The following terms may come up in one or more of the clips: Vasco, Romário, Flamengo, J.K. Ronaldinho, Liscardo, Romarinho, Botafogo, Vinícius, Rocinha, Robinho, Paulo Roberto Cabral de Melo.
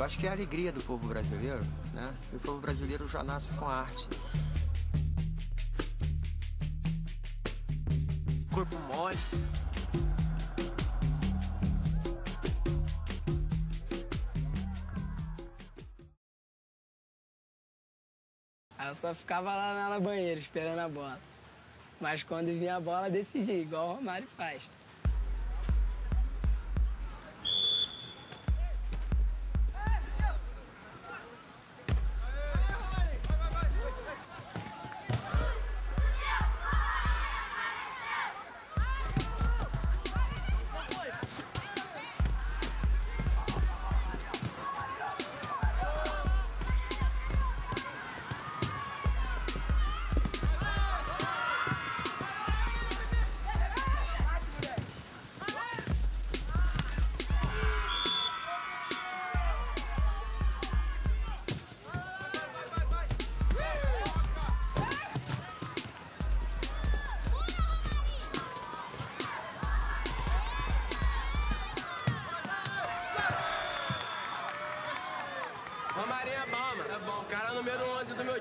Eu acho que é a alegria do povo brasileiro, né? E o povo brasileiro já nasce com a arte. Corpo mole. Aí eu só ficava lá na banheira esperando a bola. Mas quando vinha a bola, decidi, igual o Romário faz.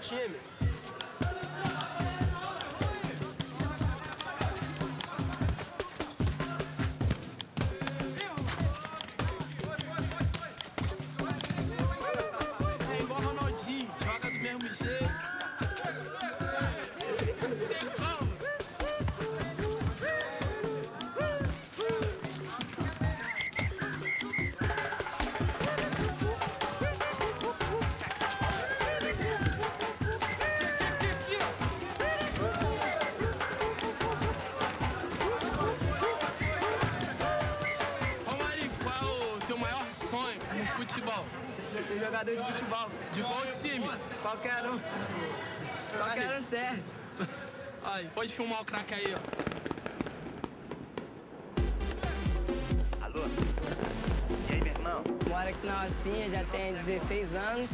Time. É igual Ronaldinho, joga do mesmo jeito. Não tem como. Ser jogador de futebol. De qual time? Qualquer um. Qualquer um serve. Aí, pode filmar o craque aí, ó. Alô? E aí, meu irmão? Moro aqui na Rocinha, já tenho 16 anos.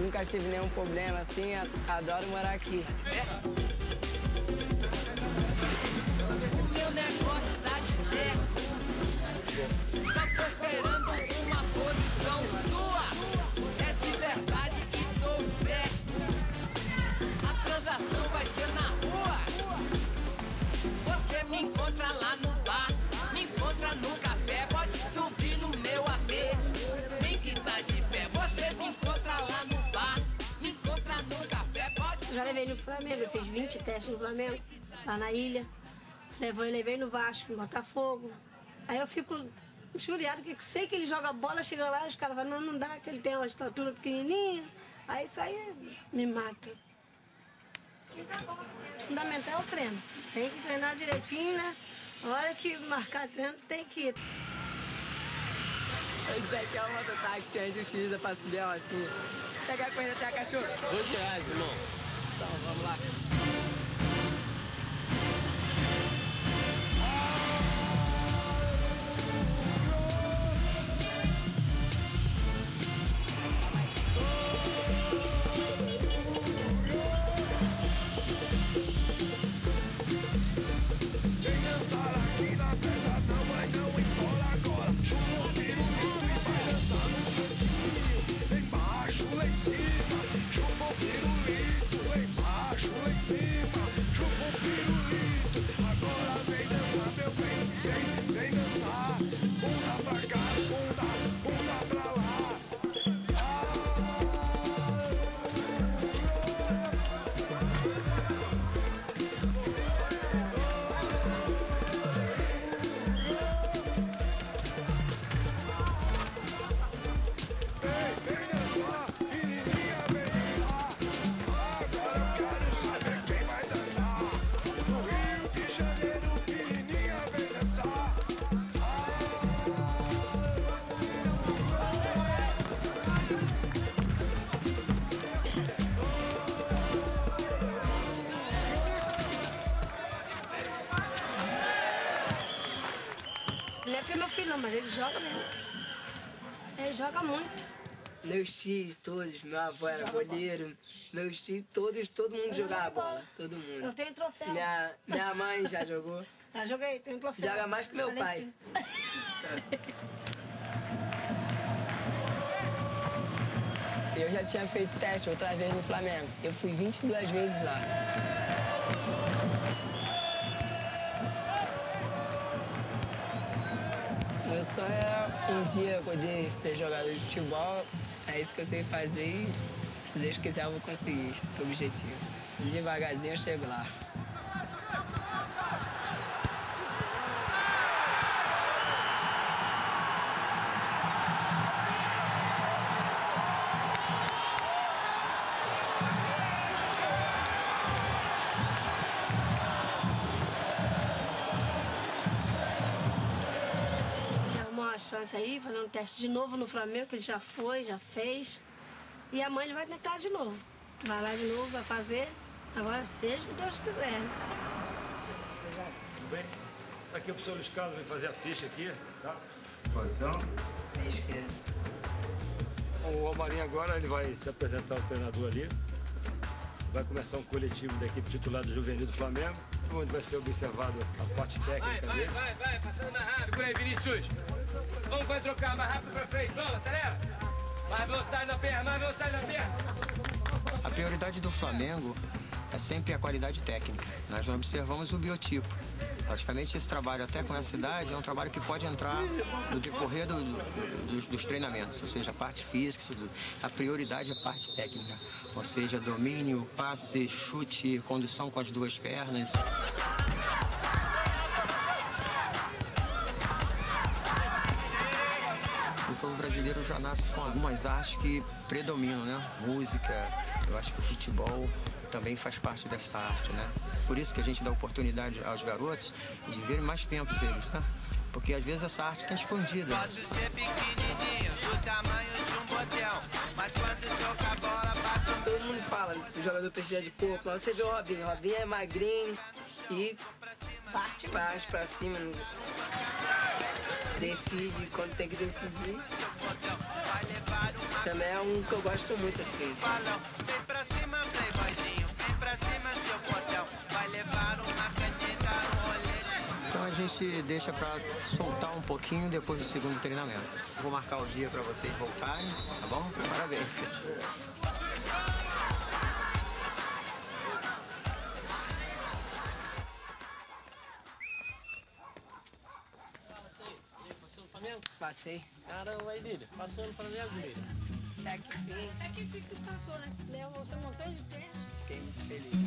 Nunca tive nenhum problema assim, adoro morar aqui. O meu negócio tá de pé. Tá procurando uma posição sua. É de verdade que dou fé. A transação vai ser na rua. Você me encontra lá no bar, me encontra no café. Pode subir no meu apê, vem que tá de pé. Você me encontra lá no bar, me encontra no café. Pode. Já levei no Flamengo, eu fiz 20 testes no Flamengo, lá na ilha. Levei no Vasco, no Botafogo. Aí eu fico injuriado, porque sei que ele joga bola, chega lá e os caras falam, não, não dá, que ele tem uma estatura pequenininha. Aí isso aí me mata. O fundamental é o treino. Tem que treinar direitinho, né? A hora que marcar treino, tem que ir. Esse daqui é o mototáxi que a gente utiliza pra subir a Rocinha. Quer que a corrida até a cachorra? R$2, irmão. Então, vamos lá. Joga muito. Meus tios todos, meu avô era goleiro, meus tios todos, todo mundo jogava bola, todo mundo. Eu tenho troféu. Minha mãe já jogou. Já joguei, tenho troféu. Joga mais que meu pai. Eu já tinha feito teste outra vez no Flamengo. Eu fui 22 vezes lá. Meu sonho era um dia poder ser jogador de futebol. É isso que eu sei fazer e, se Deus quiser, eu vou conseguir esse objetivo. Devagarzinho eu chego lá. Chance aí, fazer um teste de novo no Flamengo, que ele já foi, já fez. E a mãe ele vai tentar de novo. Vai lá de novo, vai fazer. Agora seja o que Deus quiser. Tudo bem? Tá aqui o professor Liscardo, vem fazer a ficha aqui, tá? Posição. Esquerda. O Romarinho agora, ele vai se apresentar ao treinador ali. Vai começar um coletivo da equipe titular do Juvenil do Flamengo, onde vai ser observado a parte técnica dele. Vai, passando mais rápido. Segura aí, Vinícius. Vamos, vai trocar mais rápido pra frente. Vamos, acelera. Mais velocidade na perna, mais velocidade na perna. A prioridade do Flamengo é sempre a qualidade técnica. Nós não observamos o biotipo. Praticamente esse trabalho, até com essa idade, é um trabalho que pode entrar no decorrer dos treinamentos, ou seja, a parte física, a prioridade é a parte técnica, ou seja, domínio, passe, chute, condução com as duas pernas. O povo brasileiro já nasce com algumas artes que predominam, né? Música, eu acho que o futebol também faz parte dessa arte, né? Por isso que a gente dá oportunidade aos garotos de verem mais tempos eles, né? Porque às vezes essa arte está escondida. Posso ser pequenininho, do tamanho de um botel, mas quando toca a bola, bato... Todo mundo fala que o jogador precisa de corpo, mas você vê o Robinho. O Robinho é magrinho e parte mais pra cima. Decide quando tem que decidir. Também é um que eu gosto muito, assim. Vem pra cima, playboyzinho, vem pra cima, seu cordão. Vai levar uma caneta, um rolê. Então a gente deixa pra soltar um pouquinho depois do segundo treinamento. Vou marcar o dia pra vocês voltarem, tá bom? Parabéns. Passei. Caramba, aí, Lília. Passou no Flamengo, Lília. É que fica que passou, né? Levou seu montão de teste. Fiquei muito feliz.